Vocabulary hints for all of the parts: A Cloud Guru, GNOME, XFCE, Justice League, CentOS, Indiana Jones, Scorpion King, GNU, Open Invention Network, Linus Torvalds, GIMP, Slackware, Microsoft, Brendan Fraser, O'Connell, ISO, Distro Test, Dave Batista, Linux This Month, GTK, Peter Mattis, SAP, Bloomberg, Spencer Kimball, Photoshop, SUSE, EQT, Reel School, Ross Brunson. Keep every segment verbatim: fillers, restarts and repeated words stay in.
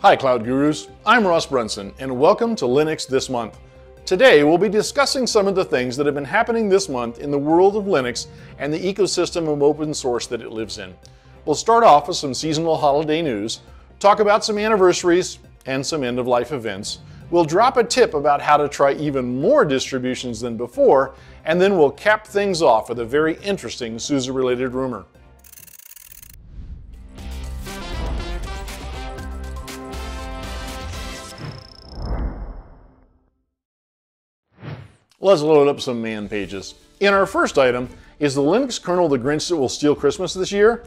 Hi Cloud Gurus, I'm Ross Brunson and welcome to Linux This Month. Today we'll be discussing some of the things that have been happening this month in the world of Linux and the ecosystem of open source that it lives in. We'll start off with some seasonal holiday news, talk about some anniversaries and some end-of-life events. We'll drop a tip about how to try even more distributions than before, and then we'll cap things off with a very interesting SUSE-related rumor. Let's load up some man pages. In our first item, is the Linux kernel the Grinch that will steal Christmas this year?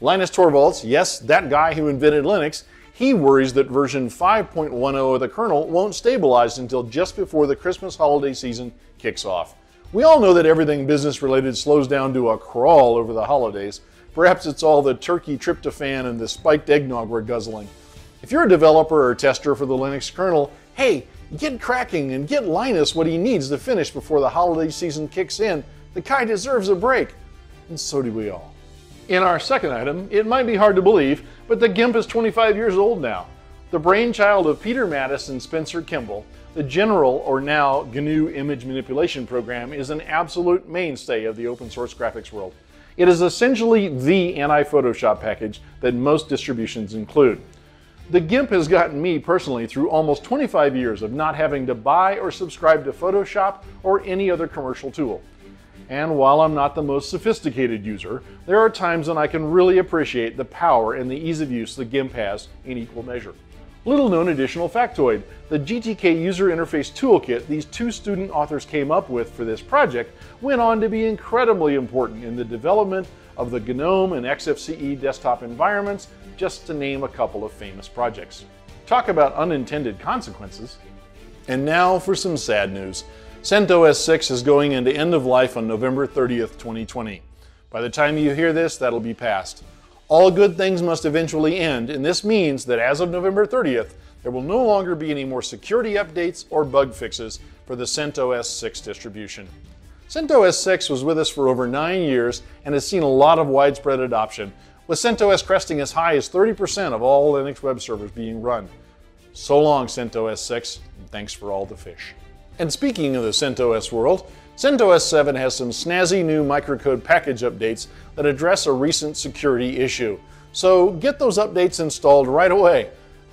Linus Torvalds, yes, that guy who invented Linux, he worries that version five point ten of the kernel won't stabilize until just before the Christmas holiday season kicks off. We all know that everything business-related slows down to a crawl over the holidays. Perhaps it's all the turkey tryptophan and the spiked eggnog we're guzzling. If you're a developer or tester for the Linux kernel, hey, get cracking and get Linus what he needs to finish before the holiday season kicks in. The guy deserves a break, and so do we all. In our second item, it might be hard to believe, but the GIMP is twenty-five years old now. The brainchild of Peter Mattis and Spencer Kimball, the general, or now G N U image manipulation program, is an absolute mainstay of the open source graphics world. It is essentially the anti-Photoshop package that most distributions include. The GIMP has gotten me personally through almost twenty-five years of not having to buy or subscribe to Photoshop or any other commercial tool. And while I'm not the most sophisticated user, there are times when I can really appreciate the power and the ease of use the GIMP has in equal measure. Little known additional factoid, the G T K user interface toolkit these two student authors came up with for this project went on to be incredibly important in the development of the GNOME and X F C E desktop environments, just to name a couple of famous projects. Talk about unintended consequences. And now for some sad news. CentOS six is going into end of life on November thirtieth, twenty twenty. By the time you hear this, that'll be past. All good things must eventually end, and this means that as of November thirtieth, there will no longer be any more security updates or bug fixes for the CentOS six distribution. CentOS six was with us for over nine years and has seen a lot of widespread adoption, with CentOS cresting as high as thirty percent of all Linux web servers being run. So long, CentOS six, and thanks for all the fish. And speaking of the CentOS world, CentOS seven has some snazzy new microcode package updates that address a recent security issue. So get those updates installed right away,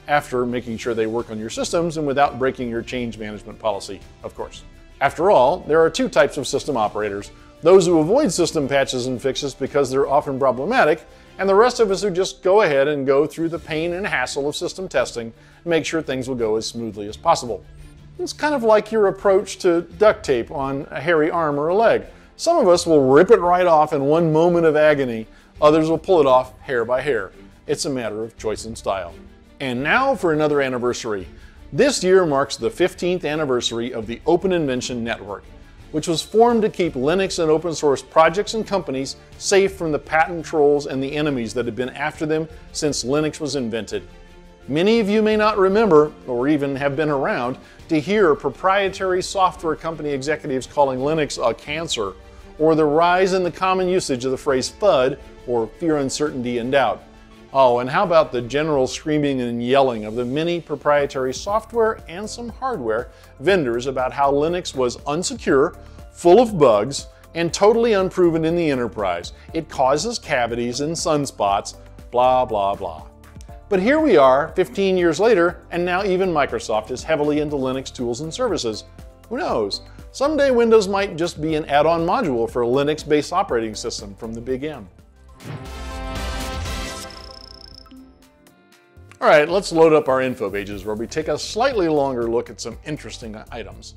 after making sure they work on your systems and without breaking your change management policy, of course. After all, there are two types of system operators, those who avoid system patches and fixes because they're often problematic, and the rest of us who just go ahead and go through the pain and hassle of system testing and make sure things will go as smoothly as possible. It's kind of like your approach to duct tape on a hairy arm or a leg. Some of us will rip it right off in one moment of agony, others will pull it off hair by hair. It's a matter of choice and style. And now for another anniversary. This year marks the fifteenth anniversary of the Open Invention Network, which was formed to keep Linux and open source projects and companies safe from the patent trolls and the enemies that have been after them since Linux was invented. Many of you may not remember, or even have been around, to hear proprietary software company executives calling Linux a cancer, or the rise in the common usage of the phrase FUD, or fear, uncertainty, and doubt. Oh, and how about the general screaming and yelling of the many proprietary software and some hardware vendors about how Linux was unsecure, full of bugs, and totally unproven in the enterprise. It causes cavities and sunspots, blah, blah, blah. But here we are, fifteen years later, and now even Microsoft is heavily into Linux tools and services. Who knows? Someday Windows might just be an add-on module for a Linux-based operating system from the Big M. All right, let's load up our info pages where we take a slightly longer look at some interesting items.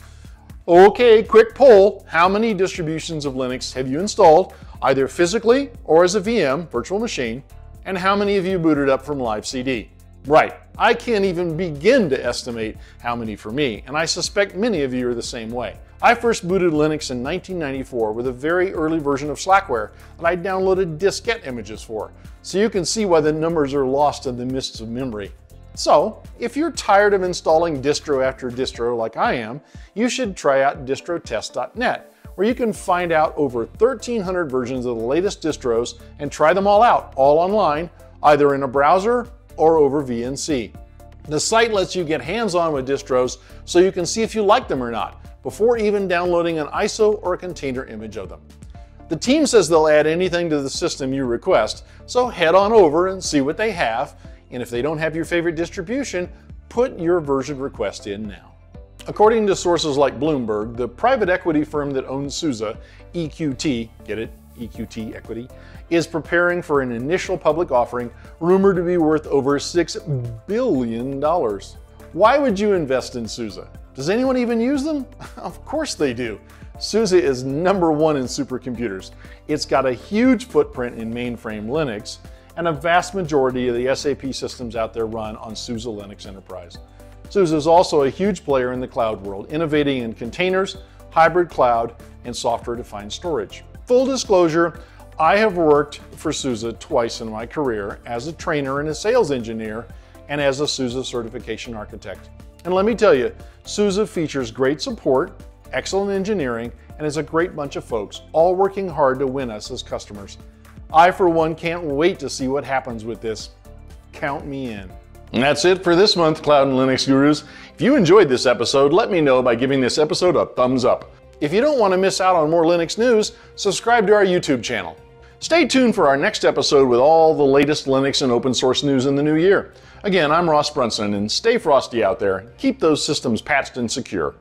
Okay, quick poll. How many distributions of Linux have you installed, either physically or as a V M, virtual machine? And how many of you booted up from live C D? Right, I can't even begin to estimate how many for me, and I suspect many of you are the same way. I first booted Linux in nineteen ninety-four with a very early version of Slackware that I downloaded diskette images for, so you can see why the numbers are lost in the mists of memory. So, if you're tired of installing distro after distro like I am, you should try out distro test dot net. Where you can find out over thirteen hundred versions of the latest distros and try them all out, all online, either in a browser or over V N C. The site lets you get hands-on with distros so you can see if you like them or not before even downloading an I S O or a container image of them. The team says they'll add anything to the system you request, so head on over and see what they have, and if they don't have your favorite distribution, put your version request in now. According to sources like Bloomberg, the private equity firm that owns SUSE, E Q T, get it? E Q T Equity, is preparing for an initial public offering rumored to be worth over six billion dollars. Why would you invest in SUSE? Does anyone even use them? Of course they do. SUSE is number one in supercomputers. It's got a huge footprint in mainframe Linux, and a vast majority of the S A P systems out there run on SUSE Linux Enterprise. SUSE is also a huge player in the cloud world, innovating in containers, hybrid cloud, and software-defined storage. Full disclosure, I have worked for SUSE twice in my career as a trainer and a sales engineer, and as a SUSE certification architect. And let me tell you, SUSE features great support, excellent engineering, and is a great bunch of folks, all working hard to win us as customers. I, for one, can't wait to see what happens with this. Count me in. And that's it for this month, Cloud and Linux Gurus. If you enjoyed this episode, let me know by giving this episode a thumbs up. If you don't want to miss out on more Linux news, subscribe to our YouTube channel. Stay tuned for our next episode with all the latest Linux and open source news in the new year. Again, I'm Ross Brunson, and stay frosty out there. Keep those systems patched and secure.